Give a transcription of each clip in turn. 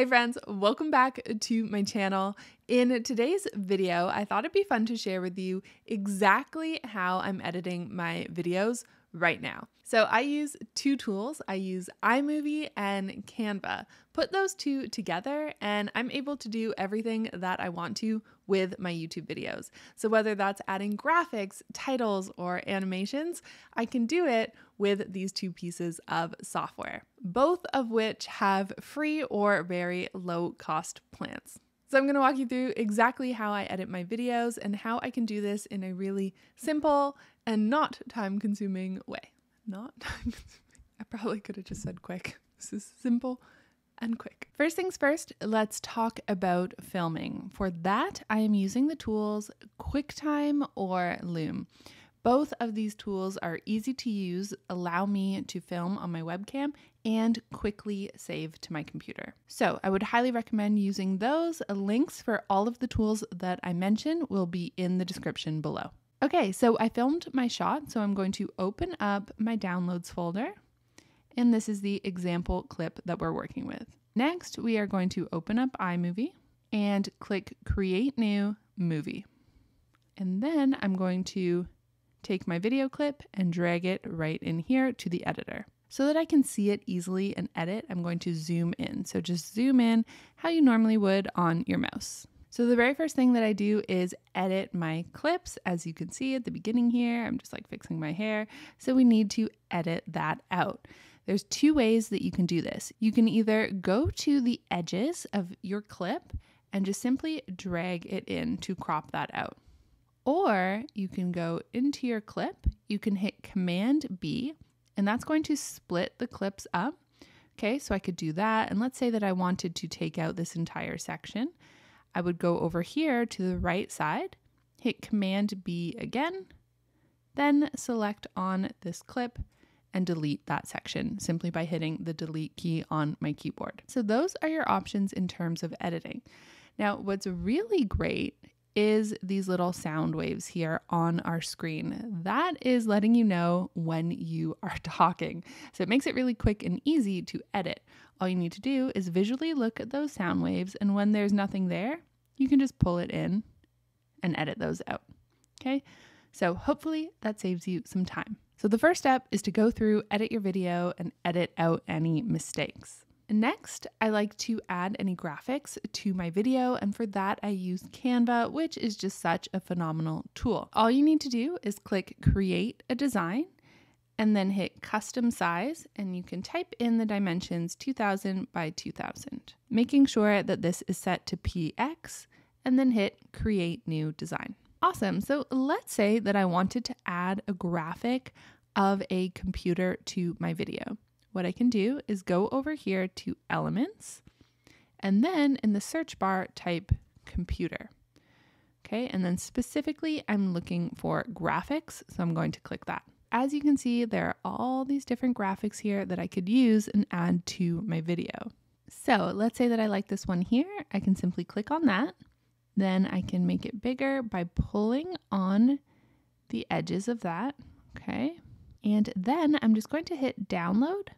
Hey friends, welcome back to my channel. In today's video, I thought it'd be fun to share with you exactly how I'm editing my videos right now. So I use two tools. I use iMovie and Canva. Put those two together and I'm able to do everything that I want to with my YouTube videos. So whether that's adding graphics, titles, or animations, I can do it with these two pieces of software, both of which have free or very low cost plans. So I'm going to walk you through exactly how I edit my videos and how I can do this in a really simple and not time-consuming way. Not time-consuming. I probably could have just said quick. This is simple and quick. First things first, let's talk about filming. For that, I am using the tools QuickTime or Loom. Both of these tools are easy to use, allow me to film on my webcam, and quickly save to my computer. So I would highly recommend using those. Links for all of the tools that I mentioned will be in the description below. Okay, so I filmed my shot, so I'm going to open up my downloads folder, and this is the example clip that we're working with. Next, we are going to open up iMovie and click Create New Movie. And then I'm going to take my video clip and drag it right in here to the editor. So that I can see it easily and edit, I'm going to zoom in. So just zoom in how you normally would on your mouse. So the very first thing that I do is edit my clips. As you can see at the beginning here, I'm just like fixing my hair. So we need to edit that out. There's two ways that you can do this. You can either go to the edges of your clip and just simply drag it in to crop that out. Or you can go into your clip, you can hit Command B, and that's going to split the clips up. Okay, so I could do that. And let's say that I wanted to take out this entire section. I would go over here to the right side, hit Command B again, then select on this clip and delete that section simply by hitting the delete key on my keyboard. So those are your options in terms of editing. Now, what's really great is these little sound waves here on our screen. That is letting you know when you are talking. So it makes it really quick and easy to edit. All you need to do is visually look at those sound waves, and when there's nothing there, you can just pull it in and edit those out. Okay, so hopefully that saves you some time. So the first step is to go through, edit your video, and edit out any mistakes. Next, I like to add any graphics to my video, and for that I use Canva, which is just such a phenomenal tool. All you need to do is click Create a Design and then hit Custom Size, and you can type in the dimensions 2000 by 2000, making sure that this is set to PX, and then hit Create New Design. Awesome, so let's say that I wanted to add a graphic of a computer to my video. What I can do is go over here to Elements, and then in the search bar, type computer. Okay, and then specifically, I'm looking for graphics, so I'm going to click that. As you can see, there are all these different graphics here that I could use and add to my video. So let's say that I like this one here. I can simply click on that. Then I can make it bigger by pulling on the edges of that, okay? And then I'm just going to hit download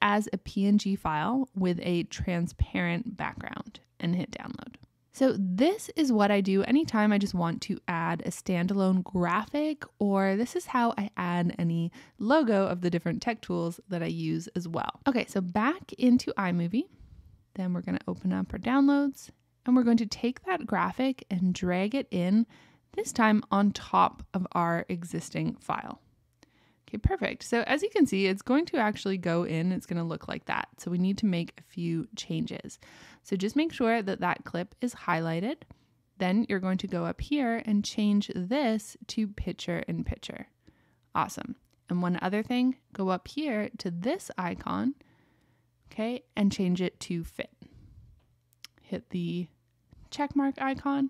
as a PNG file with a transparent background, and hit download. So this is what I do anytime I just want to add a standalone graphic, or this is how I add any logo of the different tech tools that I use as well. Okay, so back into iMovie, then we're gonna open up our downloads, and we're going to take that graphic and drag it in, this time on top of our existing file. Okay, perfect. So as you can see, it's going to actually go in, it's going to look like that. So we need to make a few changes. So just make sure that that clip is highlighted. Then you're going to go up here and change this to picture in picture. Awesome. And one other thing, go up here to this icon, okay, and change it to fit. Hit the check mark icon.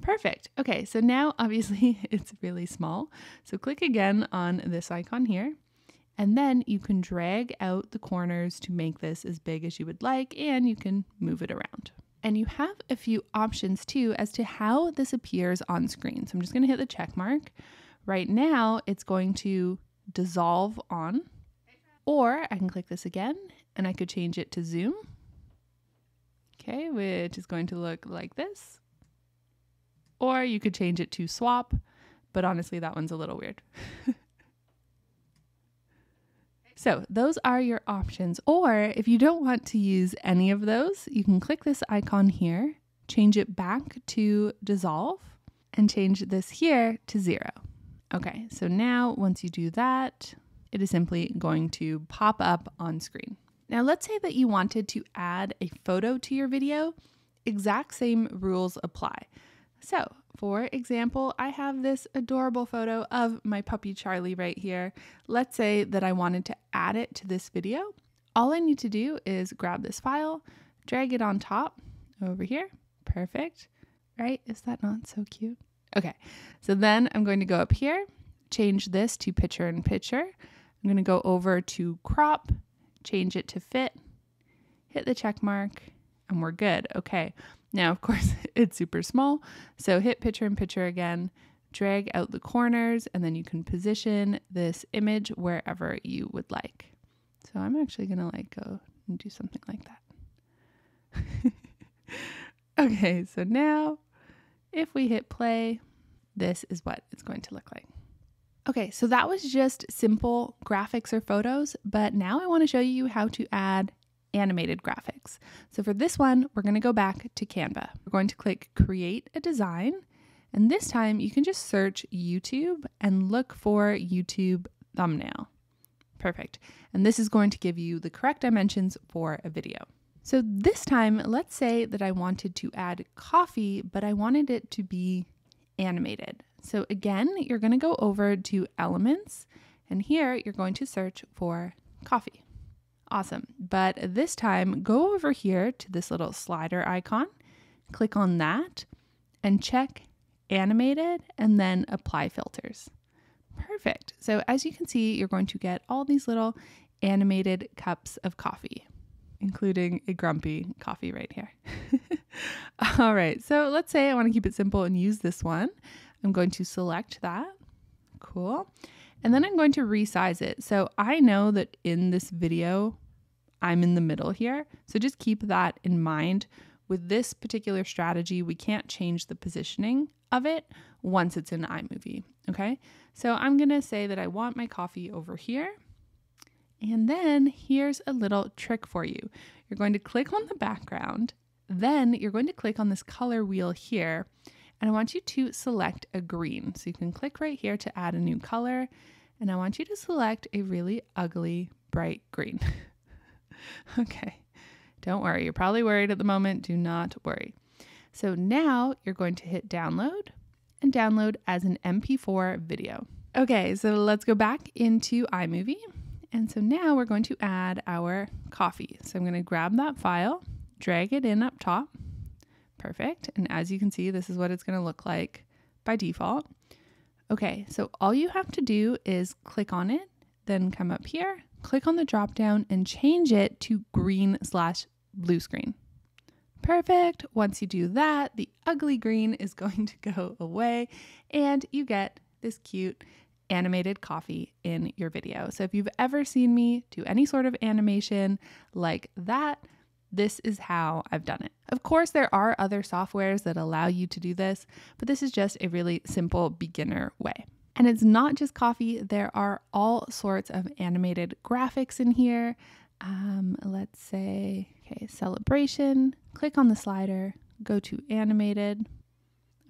Perfect. Okay, so now obviously it's really small. So click again on this icon here, and then you can drag out the corners to make this as big as you would like, and you can move it around. And you have a few options too as to how this appears on screen. So I'm just going to hit the check mark. Right now it's going to dissolve on, or I can click this again and I could change it to zoom. Okay, which is going to look like this. Or you could change it to swap, but honestly, that one's a little weird. So those are your options. Or if you don't want to use any of those, you can click this icon here, change it back to dissolve, and change this here to 0. Okay, so now once you do that, it is simply going to pop up on screen. Now let's say that you wanted to add a photo to your video. Exact same rules apply. So for example, I have this adorable photo of my puppy Charlie right here. Let's say that I wanted to add it to this video. All I need to do is grab this file, drag it on top over here. Perfect, right? Is that not so cute? Okay, so then I'm going to go up here, change this to picture in picture. I'm gonna go over to crop, change it to fit, hit the check mark, and we're good, okay. Now, of course, it's super small, so hit picture in picture again, drag out the corners, and then you can position this image wherever you would like. So I'm actually gonna like go and do something like that. Okay, so now if we hit play, this is what it's going to look like. Okay, so that was just simple graphics or photos, but now I wanna show you how to add animated graphics. So for this one, we're going to go back to Canva. We're going to click create a design, and this time you can just search YouTube and look for YouTube thumbnail. Perfect. And this is going to give you the correct dimensions for a video. So this time, let's say that I wanted to add coffee, but I wanted it to be animated. So again, you're going to go over to elements, and here you're going to search for coffee. Awesome, but this time go over here to this little slider icon, click on that, and check animated, and then apply filters. Perfect, so as you can see, you're going to get all these little animated cups of coffee, including a grumpy coffee right here. All right, so let's say I wanna keep it simple and use this one. I'm going to select that, cool. And then I'm going to resize it. So I know that in this video, I'm in the middle here. So just keep that in mind. With this particular strategy, we can't change the positioning of it once it's in iMovie, okay? So I'm gonna say that I want my coffee over here. And then here's a little trick for you. You're going to click on the background, then you're going to click on this color wheel here, and I want you to select a green. So you can click right here to add a new color, and I want you to select a really ugly, bright green. Okay, don't worry, you're probably worried at the moment, do not worry. So now you're going to hit download and download as an MP4 video. Okay, so let's go back into iMovie. And so now we're going to add our coffee. So I'm gonna grab that file, drag it in up top, perfect. And as you can see, this is what it's going to look like by default. Okay, so all you have to do is click on it, then come up here, click on the drop down and change it to green/blue screen. Perfect. Once you do that, the ugly green is going to go away and you get this cute animated coffee in your video. So if you've ever seen me do any sort of animation like that, this is how I've done it. Of course, there are other softwares that allow you to do this, but this is just a really simple beginner way. And it's not just coffee. There are all sorts of animated graphics in here. Let's say, okay, celebration, click on the slider, go to animated,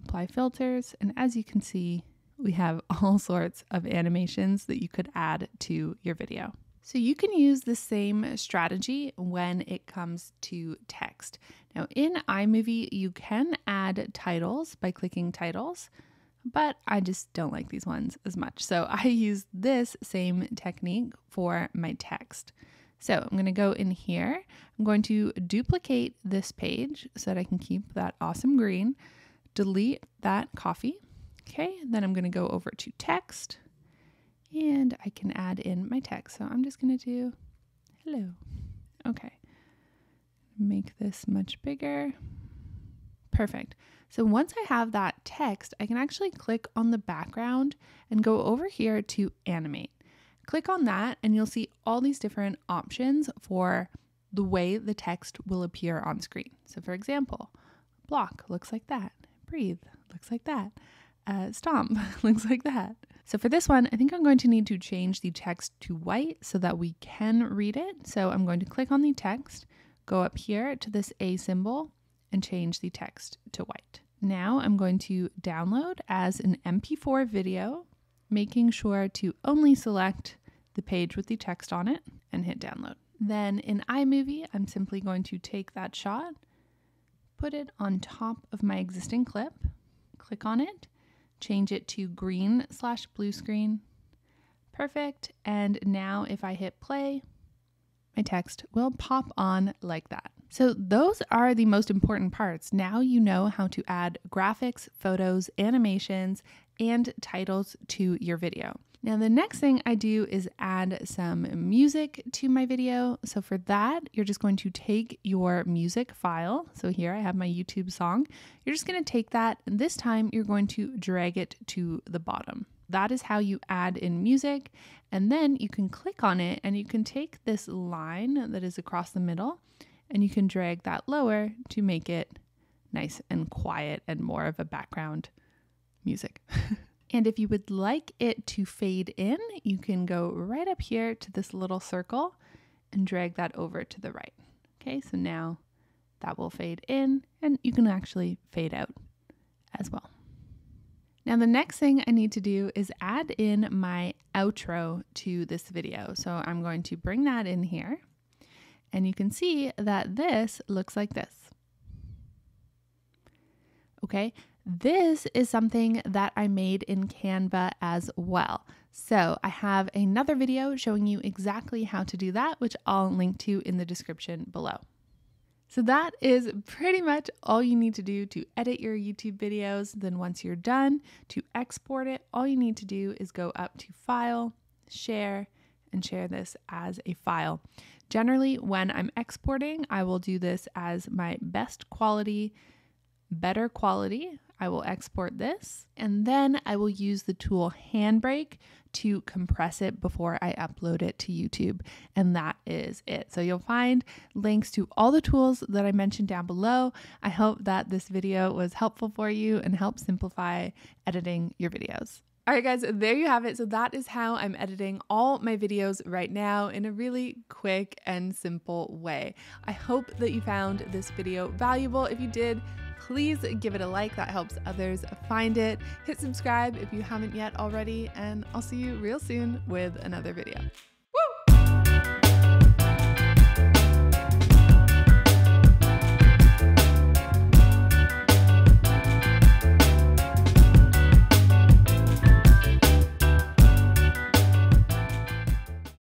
apply filters. And as you can see, we have all sorts of animations that you could add to your video. So you can use the same strategy when it comes to text. Now in iMovie, you can add titles by clicking titles, but I just don't like these ones as much. So I use this same technique for my text. So I'm gonna go in here. I'm going to duplicate this page so that I can keep that awesome green, delete that coffee. Okay, then I'm gonna go over to text, and I can add in my text. So I'm just gonna do hello. Okay, make this much bigger. Perfect. So once I have that text, I can actually click on the background and go over here to animate. Click on that and you'll see all these different options for the way the text will appear on screen. So for example, block looks like that, breathe looks like that, stomp looks like that. So for this one, I think I'm going to need to change the text to white so that we can read it. So I'm going to click on the text, go up here to this A symbol and change the text to white. Now I'm going to download as an MP4 video, making sure to only select the page with the text on it and hit download. Then in iMovie, I'm simply going to take that shot, put it on top of my existing clip, click on it, change it to green/blue screen. Perfect. And now if I hit play, my text will pop on like that. So those are the most important parts. Now you know how to add graphics, photos, animations, and titles to your video. Now the next thing I do is add some music to my video. So for that, you're just going to take your music file. So here I have my YouTube song. You're just going to take that, and this time you're going to drag it to the bottom. That is how you add in music. And then you can click on it and you can take this line that is across the middle and you can drag that lower to make it nice and quiet and more of a background music. And if you would like it to fade in, you can go right up here to this little circle and drag that over to the right. Okay, so now that will fade in and you can actually fade out as well. Now the next thing I need to do is add in my outro to this video. So I'm going to bring that in here and you can see that this looks like this. Okay. This is something that I made in Canva as well. So I have another video showing you exactly how to do that, which I'll link to in the description below. So that is pretty much all you need to do to edit your YouTube videos. Then once you're done, to export it, all you need to do is go up to File, Share, and share this as a file. Generally, when I'm exporting, I will do this as my best quality, better quality. I will export this and then I will use the tool Handbrake to compress it before I upload it to YouTube. And that is it. So you'll find links to all the tools that I mentioned down below. I hope that this video was helpful for you and help simplify editing your videos. All right, guys, there you have it. So that is how I'm editing all my videos right now in a really quick and simple way. I hope that you found this video valuable. If you did, please give it a like. That helps others find it. Hit subscribe if you haven't yet already, and I'll see you real soon with another video.